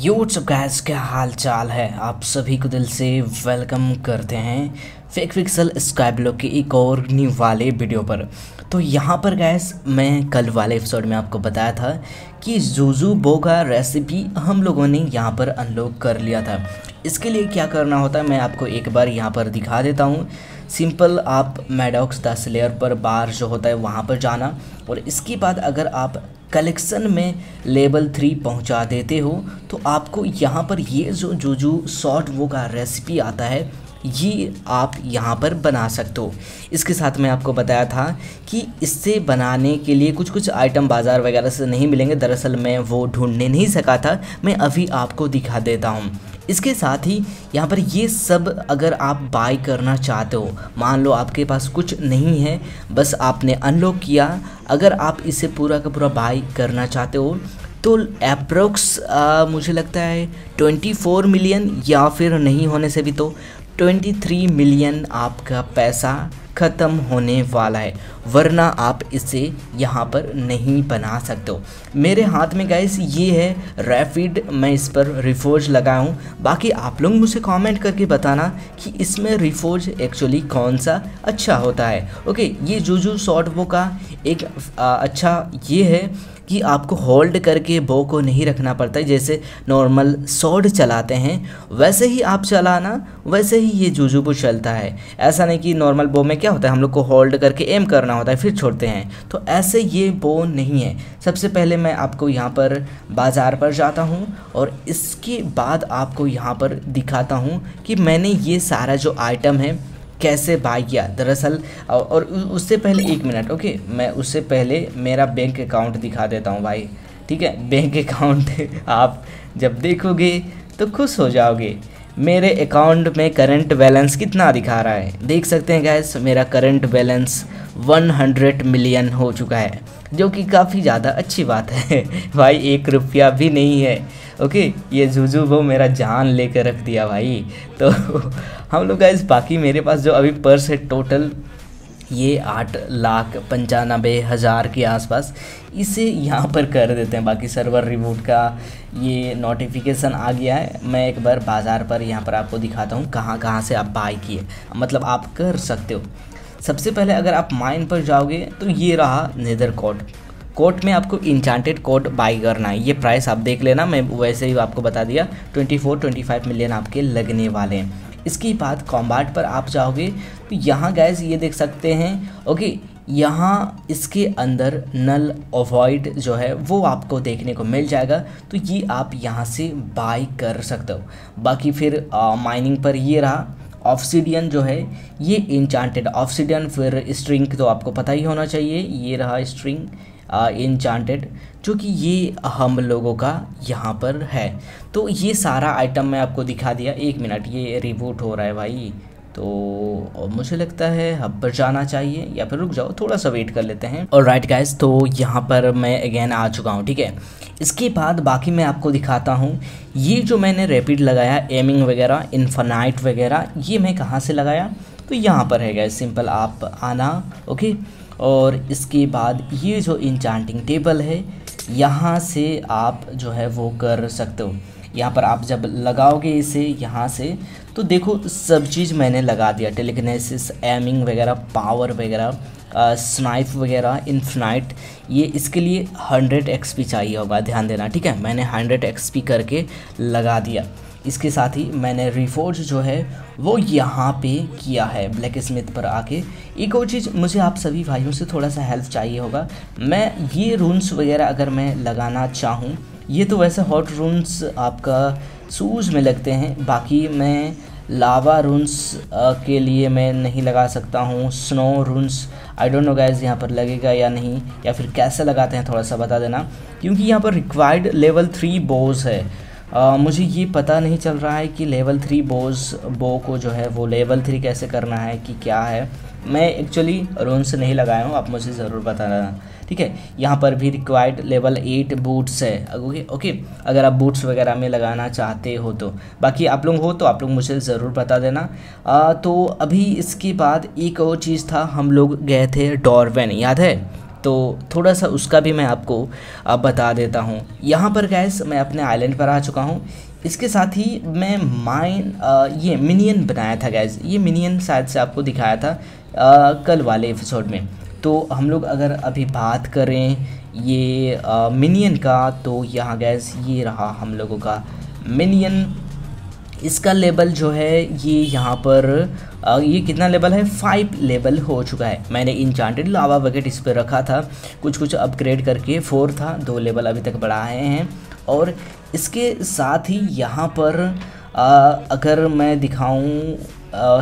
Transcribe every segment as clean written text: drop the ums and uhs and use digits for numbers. यो WhatsApp guys, क्या हाल चाल है। आप सभी को दिल से वेलकम करते हैं फेकपिक्सल स्काईब्लॉक की एक और न्यू वाले वीडियो पर। तो यहाँ पर गाइस मैं कल वाले एपिसोड में आपको बताया था कि जुजू बो का रेसिपी हम लोगों ने यहाँ पर अनलॉक कर लिया था। इसके लिए क्या करना होता है मैं आपको एक बार यहाँ पर दिखा देता हूँ। सिंपल आप मैडॉक्स 10 लेयर पर बार जो होता है वहाँ पर जाना, और इसके बाद अगर आप कलेक्शन में लेवल 3 पहुंचा देते हो तो आपको यहाँ पर ये जो जुजू शॉर्ट वो का रेसिपी आता है ये आप यहाँ पर बना सकते हो। इसके साथ मैं आपको बताया था कि इससे बनाने के लिए कुछ कुछ आइटम बाज़ार वगैरह से नहीं मिलेंगे। दरअसल मैं वो ढूंढने नहीं सका था, मैं अभी आपको दिखा देता हूँ। इसके साथ ही यहाँ पर ये सब अगर आप बाय करना चाहते हो, मान लो आपके पास कुछ नहीं है, बस आपने अनलॉक किया, अगर आप इसे पूरा का पूरा बाय करना चाहते हो तो अप्रोक्स मुझे लगता है 24 मिलियन या फिर नहीं होने से भी तो 23 मिलियन आपका पैसा ख़त्म होने वाला है, वरना आप इसे यहाँ पर नहीं बना सकते हो। मेरे हाथ में गाइस ये है रैपिड, मैं इस पर रिफोर्ज लगाया हूँ। बाकी आप लोग मुझे कमेंट करके बताना कि इसमें रिफोर्ज एक्चुअली कौन सा अच्छा होता है। ओके, ये जुजू शॉर्ट वो का एक अच्छा ये है कि आपको होल्ड करके बो को नहीं रखना पड़ता है, जैसे नॉर्मल सॉर्ड चलाते हैं वैसे ही आप चलाना, वैसे ही ये जुजू बो चलता है। ऐसा नहीं कि नॉर्मल बो में क्या होता है हम लोग को होल्ड करके एम करना होता है फिर छोड़ते हैं, तो ऐसे ये बो नहीं है। सबसे पहले मैं आपको यहाँ पर बाज़ार पर जाता हूँ और इसके बाद आपको यहाँ पर दिखाता हूँ कि मैंने ये सारा जो आइटम है कैसे बाय किया दरअसल। और उससे पहले एक मिनट, ओके मैं उससे पहले मेरा बैंक अकाउंट दिखा देता हूँ भाई, ठीक है। बैंक अकाउंट आप जब देखोगे तो खुश हो जाओगे। मेरे अकाउंट में करंट बैलेंस कितना दिखा रहा है देख सकते हैं गाइस, मेरा करंट बैलेंस 100 मिलियन हो चुका है, जो कि काफ़ी ज़्यादा अच्छी बात है भाई, 1 रुपया भी नहीं है। ओके, ये जुजू वो मेरा जान लेकर रख दिया भाई। तो हम लोग गाइस बाकी मेरे पास जो अभी पर्स है टोटल ये 8,95,000 के आसपास, इसे यहाँ पर कर देते हैं। बाकी सर्वर रिबूट का ये नोटिफिकेशन आ गया है, मैं एक बार बाज़ार पर यहाँ पर आपको दिखाता हूँ कहाँ कहाँ से आप बाय किए, मतलब आप कर सकते हो। सबसे पहले अगर आप माइन पर जाओगे तो ये रहा नेदर कोड, कोट में आपको इंचांटेड कोट बाई करना है। ये प्राइस आप देख लेना, मैं वैसे ही आपको बता दिया 24-25 मिलियन आपके लगने वाले हैं। इसके बाद कॉम्बाट पर आप जाओगे तो यहाँ गाइस ये देख सकते हैं, ओके यहाँ इसके अंदर नल अवॉइड जो है वो आपको देखने को मिल जाएगा, तो ये आप यहाँ से बाई कर सकते हो। बाकी फिर माइनिंग पर ये रहा ऑब्सिडियन जो है ये इंचांटेड ऑब्सिडियन, फिर स्ट्रिंग तो आपको पता ही होना चाहिए, ये रहा स्ट्रिंग इंचांटेड जो कि ये हम लोगों का यहाँ पर है। तो ये सारा आइटम मैं आपको दिखा दिया। एक मिनट, ये रिबूट हो रहा है भाई, तो मुझे लगता है हब पर जाना चाहिए या फिर रुक जाओ थोड़ा सा वेट कर लेते हैं। और राइट गाइस, तो यहाँ पर मैं अगेन आ चुका हूँ, ठीक है। इसके बाद बाकी मैं आपको दिखाता हूँ ये जो मैंने रैपिड लगाया, एमिंग वगैरह, इन्फानाइट वगैरह, ये मैं कहाँ से लगाया तो यहाँ पर है गाइस। सिंपल आप आना, ओके, और इसके बाद ये जो इंचांटिंग टेबल है यहाँ से आप जो है वो कर सकते हो। यहाँ पर आप जब लगाओगे इसे यहाँ से तो देखो सब चीज़ मैंने लगा दिया, टेलीकिनेसिस, एमिंग वगैरह, पावर वगैरह, स्नाइप वगैरह, इन्फिनाइट। ये इसके लिए 100 XP चाहिए होगा, ध्यान देना, ठीक है। मैंने 100 XP करके लगा दिया। इसके साथ ही मैंने रिफोर्ज जो है वो यहाँ पे किया है ब्लैक स्मिथ पर आके। एक और चीज़, मुझे आप सभी भाइयों से थोड़ा सा हेल्प चाहिए होगा। मैं ये रून्स वगैरह अगर मैं लगाना चाहूँ, ये तो वैसे हॉट रून्स आपका शूज़ में लगते हैं, बाकी मैं लावा रून्स के लिए मैं नहीं लगा सकता हूँ। Snow runes I don't know guys यहाँ पर लगेगा या नहीं, या फिर कैसे लगाते हैं थोड़ा सा बता देना, क्योंकि यहाँ पर रिक्वायर्ड लेवल 3 बोस है। मुझे ये पता नहीं चल रहा है कि लेवल 3 बो को जो है वो लेवल 3 कैसे करना है कि क्या है। मैं एक्चुअली रोन से नहीं लगाया हूँ, आप मुझे ज़रूर बताना, ठीक है। यहाँ पर भी रिक्वायर्ड लेवल 8 बूट्स है, ओके, अगर आप बूट्स वगैरह में लगाना चाहते हो तो। बाकी आप लोग हो तो आप लोग मुझे ज़रूर बता देना। तो अभी इसके बाद एक और चीज़ था, हम लोग गए थे डॉर्वेन, याद है तो थोड़ा सा उसका भी मैं आपको बता देता हूँ। यहाँ पर गाइस मैं अपने आइलैंड पर आ चुका हूँ। इसके साथ ही मैं ये मिनियन बनाया था गाइस, ये मिनियन शायद से आपको दिखाया था कल वाले एपिसोड में। तो हम लोग अगर अभी बात करें ये मिनियन का, तो यहाँ गाइस ये रहा हम लोगों का मिनियन। इसका लेवल जो है ये यहाँ पर ये कितना लेवल है, 5 लेवल हो चुका है। मैंने इंचांटेड लावा बकेट इस पर रखा था, कुछ कुछ अपग्रेड करके 4 था, 2 लेवल अभी तक बढ़ाए हैं। और इसके साथ ही यहाँ पर अगर मैं दिखाऊं,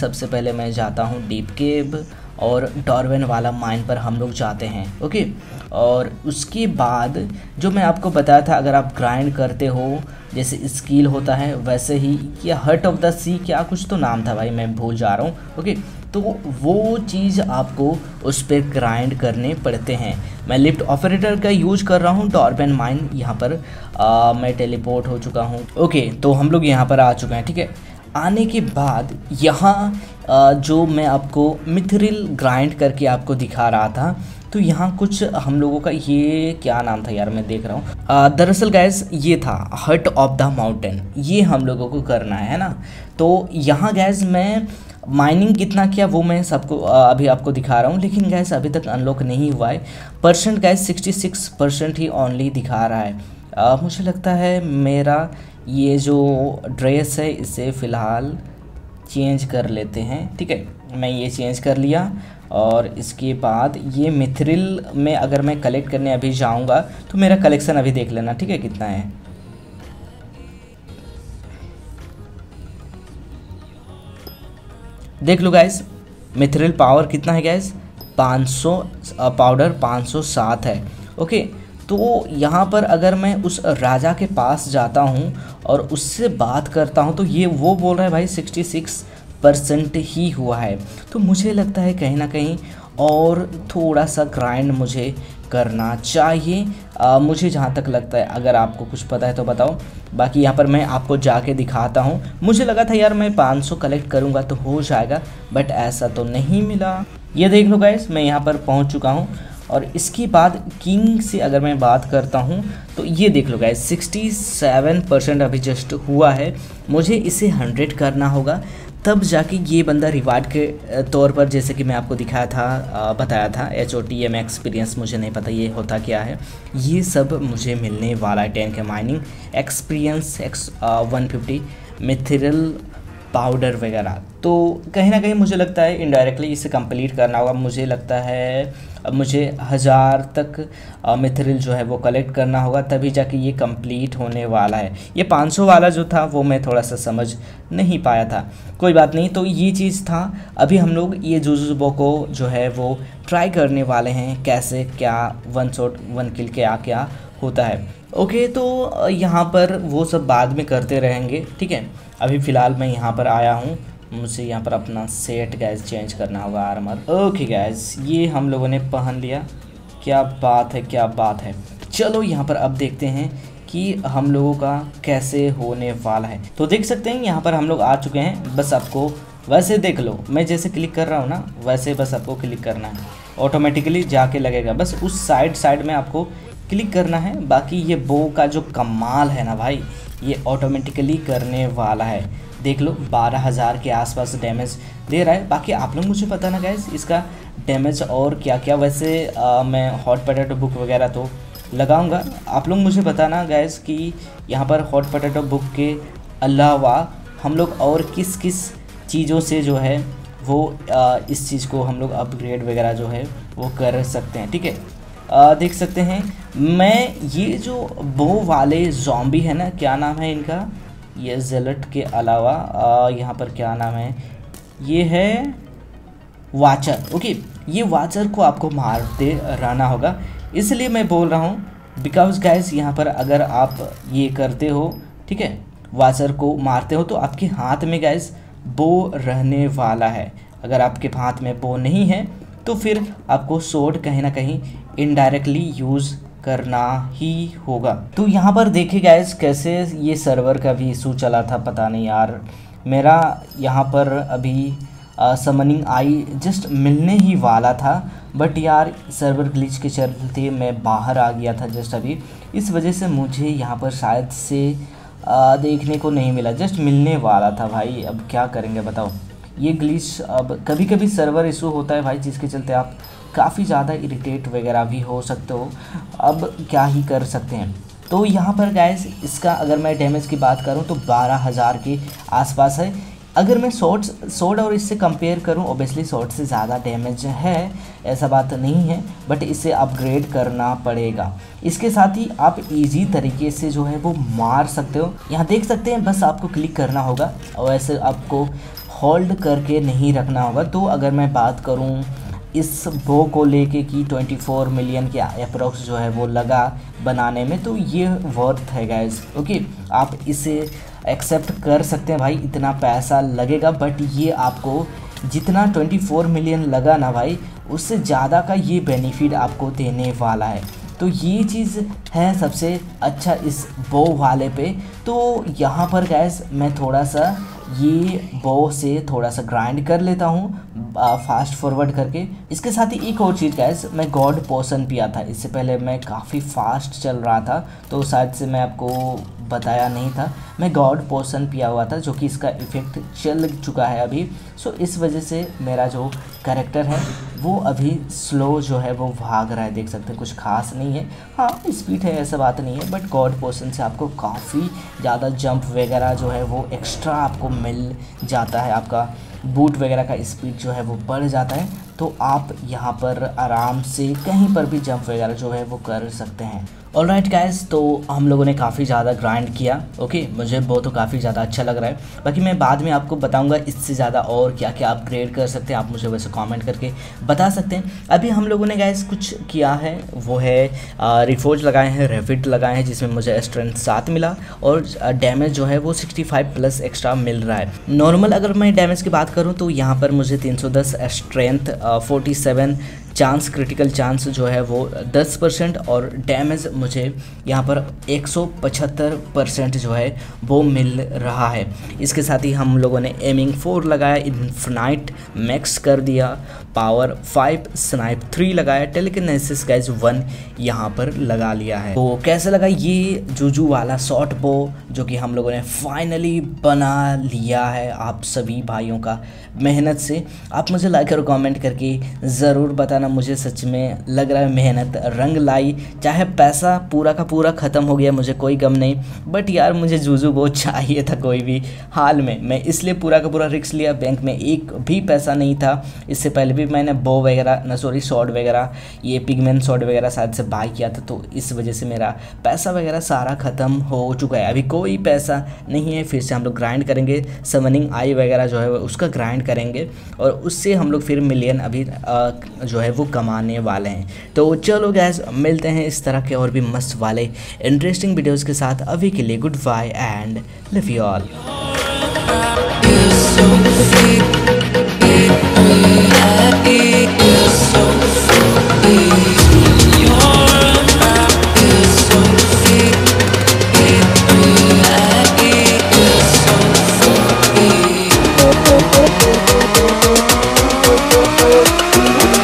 सबसे पहले मैं जाता हूँ डीप केव और डॉर्वेन वाला माइन पर हम लोग जाते हैं, ओके। और उसके बाद जो मैं आपको बताया था, अगर आप ग्राइंड करते हो जैसे स्किल होता है वैसे ही, ये हर्ट ऑफ द सी क्या कुछ तो नाम था भाई, मैं भूल जा रहा हूँ, ओके। तो वो चीज़ आपको उस पर ग्राइंड करने पड़ते हैं। मैं लिफ्ट ऑपरेटर का यूज कर रहा हूँ। डॉर्वेन माइन यहाँ पर मैं टेलीपोर्ट हो चुका हूँ, ओके। तो हम लोग यहाँ पर आ चुके हैं, ठीक है। आने के बाद यहाँ जो मैं आपको मिथ्रिल ग्राइंड करके आपको दिखा रहा था, तो यहाँ कुछ हम लोगों का ये क्या नाम था यार, मैं देख रहा हूँ। दरअसल गैस ये था हट ऑफ द माउंटेन, ये हम लोगों को करना है ना। तो यहाँ गैस मैं माइनिंग कितना किया वो मैं सबको अभी आपको दिखा रहा हूँ, लेकिन गैस अभी तक अनलॉक नहीं हुआ है। परसेंट गैस 66% ही ओनली दिखा रहा है। मुझे लगता है मेरा ये जो ड्रेस है इसे फ़िलहाल चेंज कर लेते हैं, ठीक है। मैं ये चेंज कर लिया और इसके बाद ये मिथ्रिल में अगर मैं कलेक्ट करने अभी जाऊंगा तो मेरा कलेक्शन अभी देख लेना, ठीक है, कितना है। देख लो गाइस मिथ्रिल पावर कितना है गाइस, 500 पाउडर 507 है, ओके। तो यहाँ पर अगर मैं उस राजा के पास जाता हूँ और उससे बात करता हूँ, तो ये वो बोल रहा है भाई 66% ही हुआ है। तो मुझे लगता है कहीं ना कहीं और थोड़ा सा ग्राइंड मुझे करना चाहिए, मुझे जहाँ तक लगता है। अगर आपको कुछ पता है तो बताओ, बाकी यहाँ पर मैं आपको जाके दिखाता हूँ। मुझे लगा था यार मैं 500 कलेक्ट करूँगा तो हो जाएगा, बट ऐसा तो नहीं मिला। ये देख लो गाइस मैं यहाँ पर पहुँच चुका हूँ। और इसके बाद किंग से अगर मैं बात करता हूं, तो ये देख लो गाइस 67% अभी जस्ट हुआ है। मुझे इसे 100 करना होगा, तब जाके ये बंदा रिवार्ड के तौर पर, जैसे कि मैं आपको दिखाया था बताया था, HOTM एक्सपीरियंस, मुझे नहीं पता ये होता क्या है, ये सब मुझे मिलने वाला है। 10K mining experience, 150 Mithril powder वगैरह। तो कहीं ना कहीं मुझे लगता है इनडायरेक्टली इसे कंप्लीट करना होगा। मुझे लगता है मुझे 1000 तक मिथ्रिल जो है वो कलेक्ट करना होगा, तभी जाके ये कंप्लीट होने वाला है। ये 500 वाला जो था वो मैं थोड़ा सा समझ नहीं पाया था, कोई बात नहीं। तो ये चीज़ था। अभी हम लोग ये जुजुबो को जो है वो ट्राई करने वाले हैं, कैसे क्या 1 शॉट 1 किल क्या होता है, ओके। तो यहाँ पर वो सब बाद में करते रहेंगे, ठीक है। अभी फ़िलहाल मैं यहाँ पर आया हूँ, मुझे यहाँ पर अपना सेट गैस चेंज करना होगा, आर्मर, ओके गैस। ये हम लोगों ने पहन लिया, क्या बात है, क्या बात है। चलो यहाँ पर अब देखते हैं कि हम लोगों का कैसे होने वाला है। तो देख सकते हैं यहाँ पर हम लोग आ चुके हैं। बस आपको वैसे देख लो, मैं जैसे क्लिक कर रहा हूँ ना वैसे बस आपको क्लिक करना है, ऑटोमेटिकली जाके लगेगा। बस उस साइड में आपको क्लिक करना है, बाकी ये बो का जो कमाल है ना भाई, ये ऑटोमेटिकली करने वाला है। देख लो 12000 के आसपास डैमेज दे रहा है। बाकी आप लोग मुझे पता ना गाइस इसका डैमेज और क्या क्या। वैसे मैं हॉट पोटैटो बुक वगैरह तो लगाऊंगा। आप लोग मुझे पता ना गाइस कि यहाँ पर हॉट पोटैटो बुक के अलावा हम लोग और किस किस चीज़ों से जो है वो इस चीज़ को हम लोग अपग्रेड वगैरह जो है वो कर सकते हैं, ठीक है। देख सकते हैं मैं ये जो बो वाले ज़ॉम्बी है ना, क्या नाम है इनका, ये जेलट के अलावा यहाँ पर क्या नाम है, ये है वाचर, ओके। ये वाचर को आपको मारते रहना होगा, इसलिए मैं बोल रहा हूँ बिकॉज गाइस यहाँ पर अगर आप ये करते हो, ठीक है, वाचर को मारते हो तो आपके हाथ में गाइस बो रहने वाला है। अगर आपके हाथ में बो नहीं है तो फिर आपको शॉट कहीं ना कहीं इनडायरेक्टली यूज़ करना ही होगा। तो यहाँ पर देखिए गाइस कैसे ये सर्वर का भी इशू चला था, पता नहीं यार। मेरा यहाँ पर अभी समनिंग आई जस्ट मिलने ही वाला था, बट यार सर्वर ग्लिच के चलते मैं बाहर आ गया था जस्ट अभी, इस वजह से मुझे यहाँ पर शायद से देखने को नहीं मिला, जस्ट मिलने वाला था भाई। अब क्या करेंगे बताओ, ये ग्लिच अब कभी कभी सर्वर इशू होता है भाई, जिसके चलते आप काफ़ी ज़्यादा इरिटेट वगैरह भी हो सकते हो। अब क्या ही कर सकते हैं। तो यहाँ पर गाइस इसका अगर मैं डैमेज की बात करूँ तो 12,000 के आसपास है। अगर मैं स्वॉर्ड और इससे कंपेयर करूं, ऑब्वियसली स्वॉर्ड से ज़्यादा डैमेज है, ऐसा बात नहीं है, बट इसे अपग्रेड करना पड़ेगा। इसके साथ ही आप इजी तरीके से जो है वो मार सकते हो। यहाँ देख सकते हैं, बस आपको क्लिक करना होगा और ऐसे आपको होल्ड करके नहीं रखना होगा। तो अगर मैं बात करूँ इस बो को लेके कि 24 मिलियन के अप्रॉक्स जो है वो लगा बनाने में, तो ये वर्थ है गाइस। ओके, आप इसे एक्सेप्ट कर सकते हैं भाई, इतना पैसा लगेगा, बट ये आपको जितना 24 मिलियन लगा ना भाई, उससे ज़्यादा का ये बेनिफिट आपको देने वाला है। तो ये चीज़ है सबसे अच्छा इस बो वाले पे। तो यहाँ पर गैस मैं थोड़ा सा ये बो से थोड़ा सा ग्राइंड कर लेता हूँ फास्ट फॉरवर्ड करके। इसके साथ ही एक और चीज़ गैस, मैं गॉड पोशन पिया था, इससे पहले मैं काफ़ी फास्ट चल रहा था, तो शायद से मैं आपको बताया नहीं था, मैं गॉड पोशन पिया हुआ था, जो कि इसका इफ़ेक्ट चल चुका है अभी। सो इस वजह से मेरा जो कैरेक्टर है वो अभी स्लो जो है वो भाग रहा है, देख सकते हैं, कुछ खास नहीं है। हाँ स्पीड है, ऐसा बात नहीं है, बट गॉड पोशन से आपको काफ़ी ज़्यादा जंप वगैरह जो है वो एक्स्ट्रा आपको मिल जाता है, आपका बूट वगैरह का स्पीड जो है वो बढ़ जाता है। तो आप यहाँ पर आराम से कहीं पर भी जंप वगैरह जो है वो कर सकते हैं। ऑलराइट गाइस, तो हम लोगों ने काफ़ी ज़्यादा ग्राइंड किया। ओके, मुझे बहुत तो काफ़ी ज़्यादा अच्छा लग रहा है। बाकी मैं बाद में आपको बताऊंगा इससे ज़्यादा और क्या क्या अपग्रेड कर सकते हैं, आप मुझे वैसे कमेंट करके बता सकते हैं। अभी हम लोगों ने गाइस कुछ किया है वो है रिफोर्ज लगाए हैं, रेविट लगाए हैं, जिसमें मुझे स्ट्रेंथ 7 मिला और डैमेज जो है वो 65 प्लस एक्स्ट्रा मिल रहा है। नॉर्मल अगर मैं डैमेज की बात करूँ तो यहाँ पर मुझे 310 स्ट्रेंथ, 47 चांस, क्रिटिकल चांस जो है वो 10% और डैमेज मुझे यहाँ पर 175% जो है वो मिल रहा है। इसके साथ ही हम लोगों ने एमिंग 4 लगाया, इन्फिनाइट मैक्स कर दिया, पावर 5, स्नाइप 3 लगाया, टेलीकिनेसिस गाइस 1 यहाँ पर लगा लिया है। तो कैसे लगा ये जुजू वाला शॉर्ट बो, जो कि हम लोगों ने फाइनली बना लिया है आप सभी भाइयों का मेहनत से। आप मुझे लाइक और कमेंट करके ज़रूर बताना, मुझे सच में लग रहा है मेहनत रंग लाई। चाहे पैसा पूरा का पूरा ख़त्म हो गया, मुझे कोई गम नहीं, बट यार मुझे जुजू बहुत चाहिए था कोई भी हाल में। मैं इसलिए पूरा का पूरा रिस्क लिया, बैंक में एक भी पैसा नहीं था। इससे पहले भी मैंने बो वगैरह ना सॉरी शॉर्ट वगैरह, ये पिगमेंट शॉर्ट वगैरह शायद से बाय किया था, तो इस वजह से मेरा पैसा वगैरह सारा ख़त्म हो चुका है, अभी कोई पैसा नहीं है। फिर से हम लोग ग्राइंड करेंगे, समनिंग आई वगैरह जो है उसका ग्राइंड करेंगे और उससे हम लोग फिर मिलियन अभी जो है वो कमाने वाले हैं। तो चलो गाइस, मिलते हैं इस तरह के और भी मस्त वाले इंटरेस्टिंग वीडियोस के साथ। अभी के लिए good bye and love you all.